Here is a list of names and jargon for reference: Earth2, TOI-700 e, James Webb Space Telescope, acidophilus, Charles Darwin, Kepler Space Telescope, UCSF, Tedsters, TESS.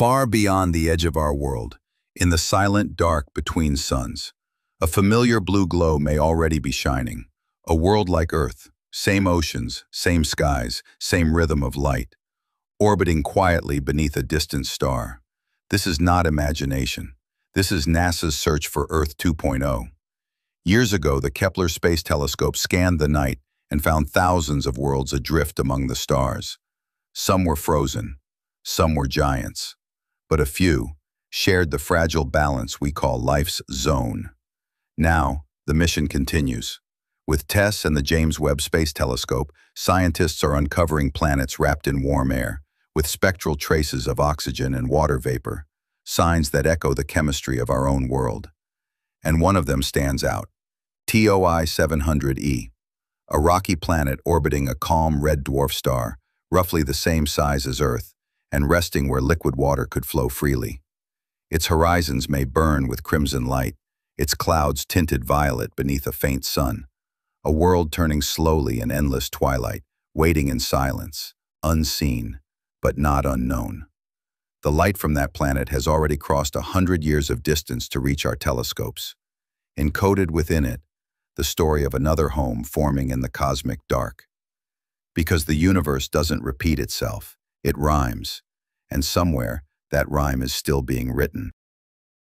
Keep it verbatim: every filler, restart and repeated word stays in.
Far beyond the edge of our world, in the silent dark between suns, a familiar blue glow may already be shining. A world like Earth, same oceans, same skies, same rhythm of light, orbiting quietly beneath a distant star. This is not imagination. This is NASA's search for Earth two point oh. Years ago, the Kepler Space Telescope scanned the night and found thousands of worlds adrift among the stars. Some were frozen, some were giants, but a few shared the fragile balance we call life's zone. Now, the mission continues. With TESS and the James Webb Space Telescope, scientists are uncovering planets wrapped in warm air, with spectral traces of oxygen and water vapor, signs that echo the chemistry of our own world. And one of them stands out, T O I seven hundred E, a rocky planet orbiting a calm red dwarf star, roughly the same size as Earth, and resting where liquid water could flow freely. Its horizons may burn with crimson light, its clouds tinted violet beneath a faint sun. A world turning slowly in endless twilight, waiting in silence, unseen, but not unknown. The light from that planet has already crossed a hundred years of distance to reach our telescopes. Encoded within it, the story of another home forming in the cosmic dark. Because the universe doesn't repeat itself, it rhymes, and somewhere that rhyme is still being written.